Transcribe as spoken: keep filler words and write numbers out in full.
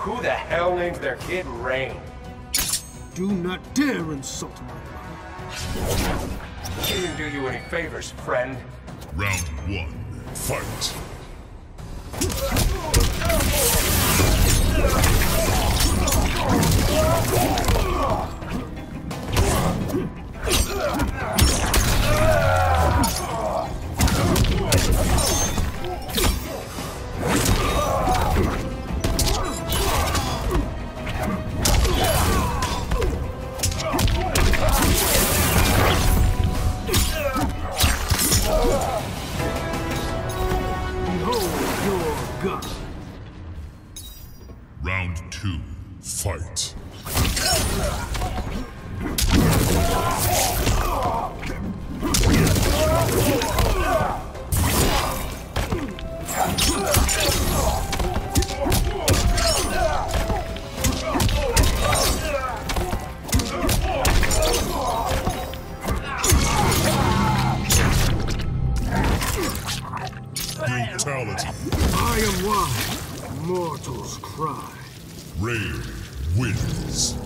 who the hell names their kid Rain? Do not dare insult me. Didn't do you any favors, friend. Round one, fight. God. Round two, fight. Brutality. I am why mortals cry. Rain wins.